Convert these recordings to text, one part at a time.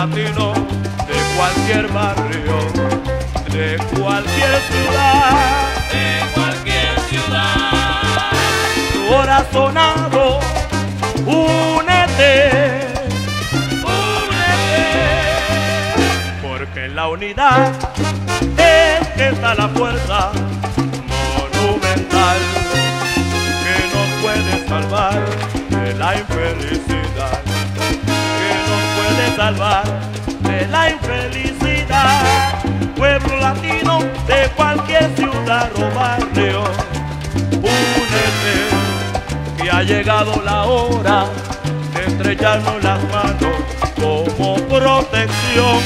latino de cualquier barrio, de cualquier ciudad, de cualquier ciudad. Corazonado, únete, únete, porque en la unidad es que está la fuerza monumental que nos puede salvar de la infelicidad, que nos puede salvar de la infelicidad. Pueblo latino de cualquier ciudad o barrio, únete, que ha llegado la hora de estrecharnos las manos como protección,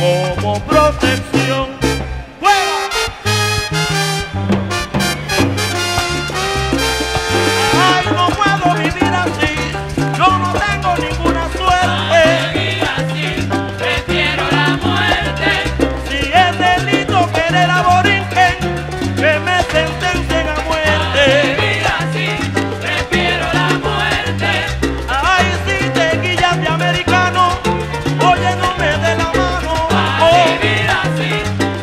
como protección. Americano, oye, no me dé la mano. A vivir así.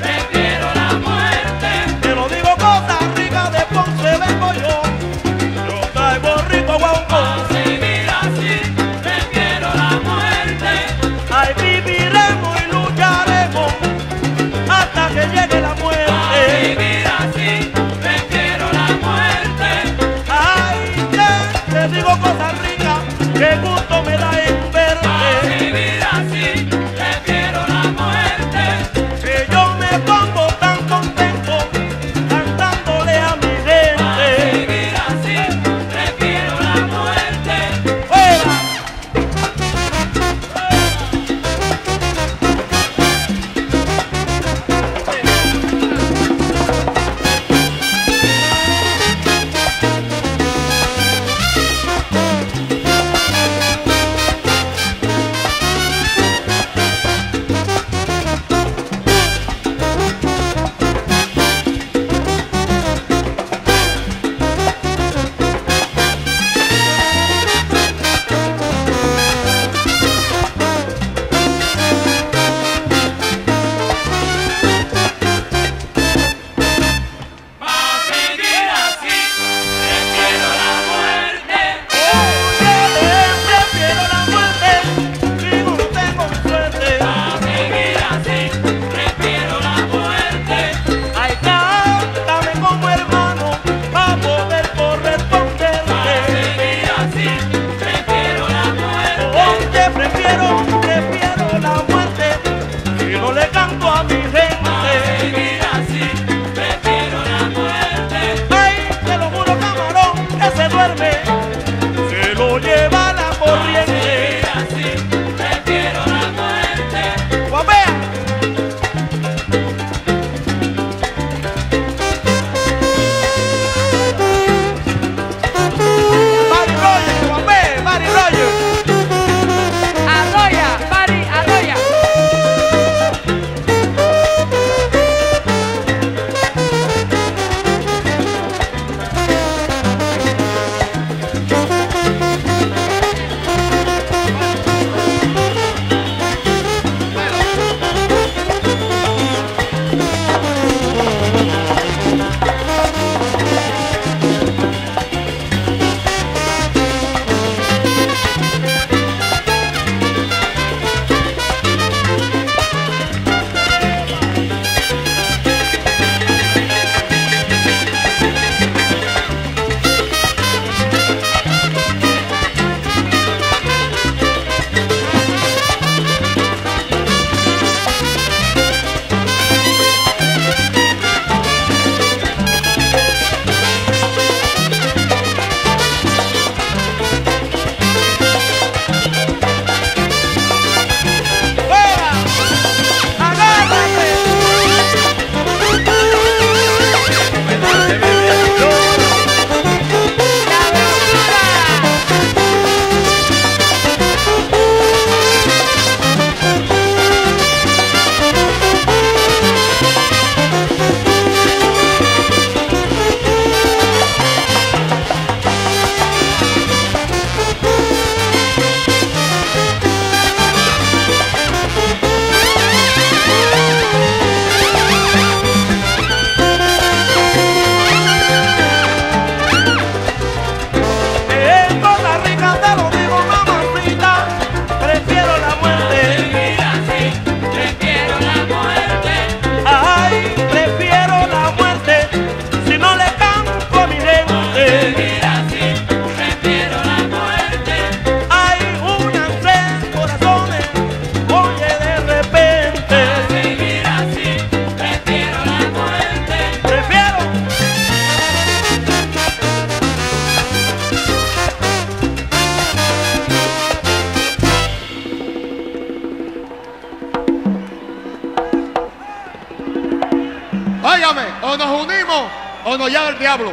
o nos unimos o nos lleva el diablo.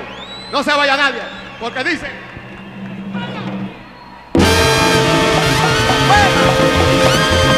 No se vaya nadie, porque dice... Bueno.